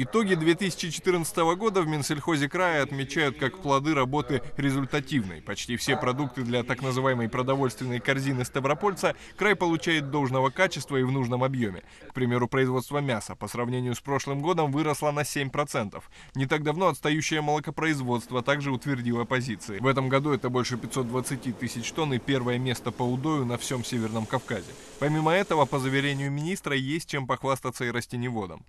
Итоги 2014 года в Минсельхозе края отмечают как плоды работы результативной. Почти все продукты для так называемой продовольственной корзины ставропольца край получает должного качества и в нужном объеме. К примеру, производство мяса по сравнению с прошлым годом выросло на 7%. Не так давно отстающее молокопроизводство также утвердило позиции. В этом году это больше 520 тысяч тонн и первое место по удою на всем Северном Кавказе. Помимо этого, по заверению министра, есть чем похвастаться и растеневодам.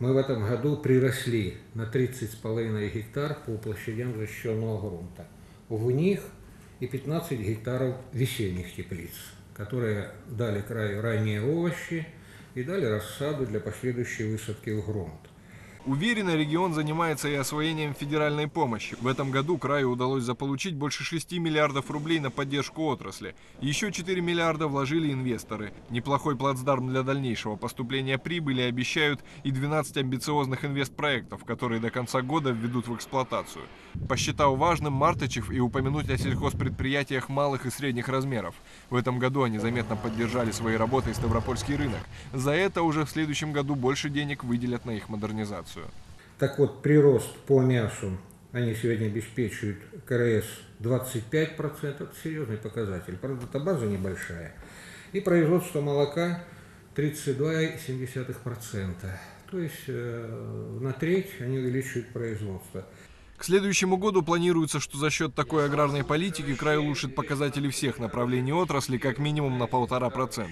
Мы в этом году приросли на 30,5 гектар по площадям защищенного грунта. В них и 15 гектаров весенних теплиц, которые дали краю ранние овощи и дали рассаду для последующей высадки в грунт. Уверенно, регион занимается и освоением федеральной помощи. В этом году краю удалось заполучить больше 6 миллиардов рублей на поддержку отрасли. Еще 4 миллиарда вложили инвесторы. Неплохой плацдарм для дальнейшего поступления прибыли обещают и 12 амбициозных инвестпроектов, которые до конца года введут в эксплуатацию. Посчитал важным Мартычев и упомянуть о сельхозпредприятиях малых и средних размеров. В этом году они заметно поддержали своей работой ставропольский рынок. За это уже в следующем году больше денег выделят на их модернизацию. Так вот, прирост по мясу они сегодня обеспечивают КРС 25%, это серьезный показатель, правда, эта база небольшая. И производство молока 32,7%, то есть на треть они увеличивают производство. К следующему году планируется, что за счет такой аграрной политики край улучшит показатели всех направлений отрасли как минимум на 1,5%.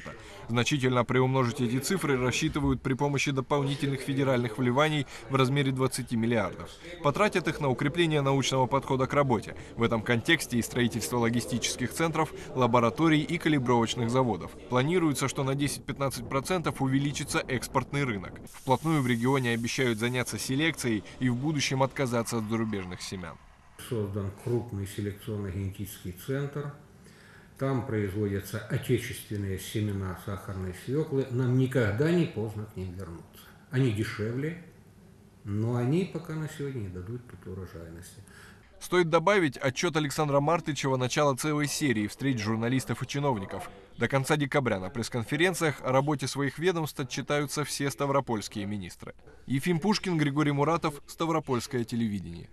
Значительно приумножить эти цифры рассчитывают при помощи дополнительных федеральных вливаний в размере 20 миллиардов. Потратят их на укрепление научного подхода к работе. В этом контексте и строительство логистических центров, лабораторий и калибровочных заводов. Планируется, что на 10-15% увеличится экспортный рынок. Вплотную в регионе обещают заняться селекцией и в будущем отказаться от зарубежных семян. Создан крупный селекционно-генетический центр. Там производятся отечественные семена сахарной свеклы. Нам никогда не поздно к ним вернуться. Они дешевле, но они пока на сегодня не дадут тут урожайности. Стоит добавить отчет Александра Мартычева начала целой серии встреч журналистов и чиновников. До конца декабря на пресс-конференциях о работе своих ведомств отчитаются все ставропольские министры. Ефим Пушкин, Григорий Муратов, Ставропольское телевидение.